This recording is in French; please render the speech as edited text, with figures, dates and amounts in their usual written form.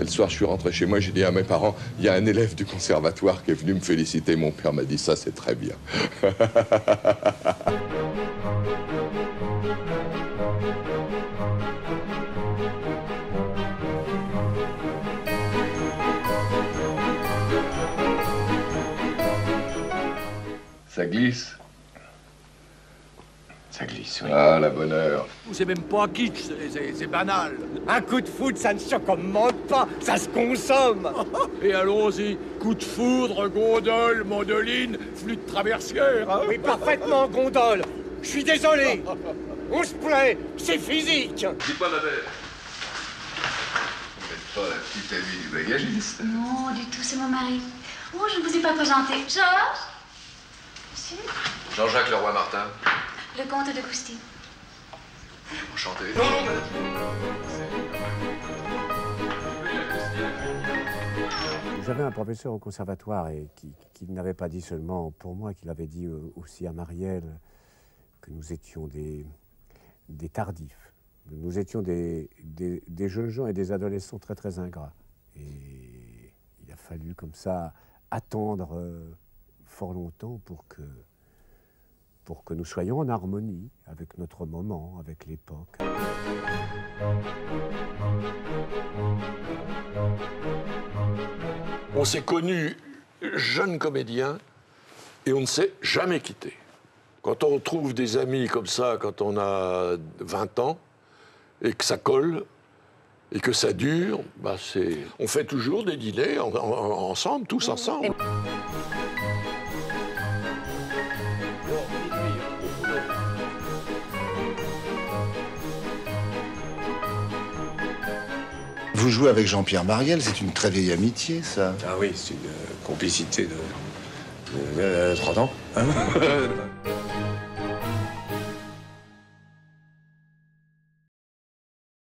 Et le soir, je suis rentré chez moi, j'ai dit à mes parents, il y a un élève du conservatoire qui est venu me féliciter. Mon père m'a dit, ça c'est très bien. Ça glisse. Ça glisse, oui. Ah, la bonne heure. C'est même pas kitsch, c'est banal. Un coup de foudre, ça ne se commande pas, ça se consomme. Et allons-y, coup de foudre, gondole, mandoline, flûte traversière. Hein? Oui, parfaitement, gondole. Je suis désolé. On se plaît, c'est physique. Dis pas la bête. Vous n'êtes pas la petite amie du bagagiste. Non, du tout, c'est mon mari. Oh, je ne vous ai pas présenté. Georges? Monsieur? Jean-Jacques Leroy Martin. Le comte de Cousty. Enchanté. Non, non, madame. J'avais un professeur au conservatoire et qui n'avait pas dit seulement pour moi, qu'il avait dit aussi à Marielle que nous étions des tardifs. Nous étions des jeunes gens et des adolescents très, très ingrats. Et il a fallu comme ça attendre fort longtemps pour que nous soyons en harmonie avec notre moment, avec l'époque. On s'est connus jeunes comédiens et on ne s'est jamais quittés. Quand on retrouve des amis comme ça, quand on a 20 ans, et que ça colle, et que ça dure, bah c'est... On fait toujours des dîners ensemble, tous ensemble. Et... Vous jouez avec Jean-Pierre Marielle, c'est une très vieille amitié, ça. Ah oui, c'est une complicité de 30 ans.